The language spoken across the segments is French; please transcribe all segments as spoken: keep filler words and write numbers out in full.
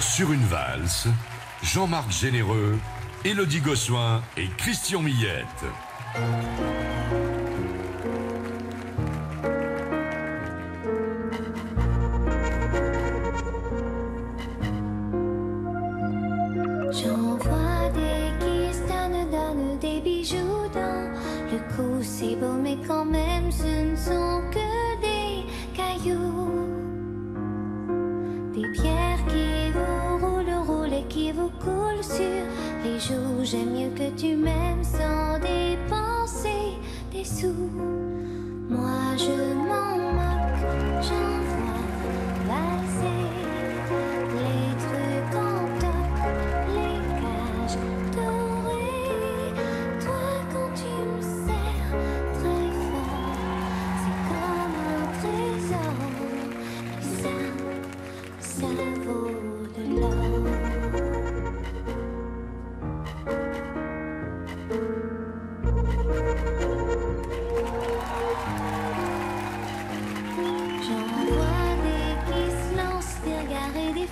Sur une valse, Jean-Marc Généreux, Elodie Gossuin et Christian Millette. J'envoie des kisses, donne, donne des bijoux dans le cou, c'est beau, mais quand même ce ne sont que des cailloux, des pierres qui vous roulent, roulent et qui vous coulent sur les joues. J'aime mieux que tu m'aimes sans dépenser des sous. Moi je m'en moque, j'envoie valser les trucs en toc, les cages dorées. Toi quand tu me serres très fort, c'est comme un trésor. Et ça, ça vaut de l'or.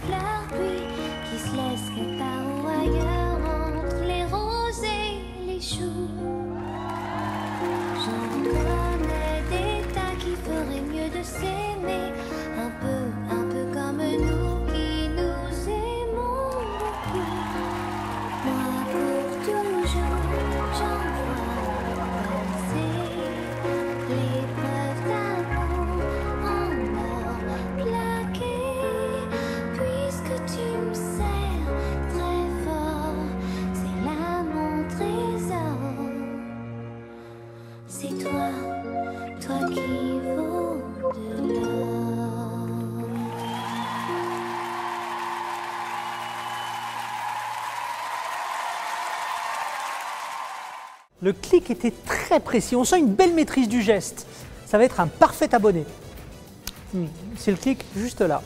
Fleurs puis qui se laissent quelque part ou ailleurs entre les roses et les choux. J'en donne des tas qui feraient mieux de s'aimer un peu, un peu comme nous qui nous aimons beaucoup. Moi pour toujours j'envoie passer les preuves d'amour en or plaqué. Tu me serres très fort, c'est là mon trésor. C'est toi, toi qui vaut de l'or. Le clic était très précis, on sent une belle maîtrise du geste. Ça va être un parfait abonné. C'est le clic juste là.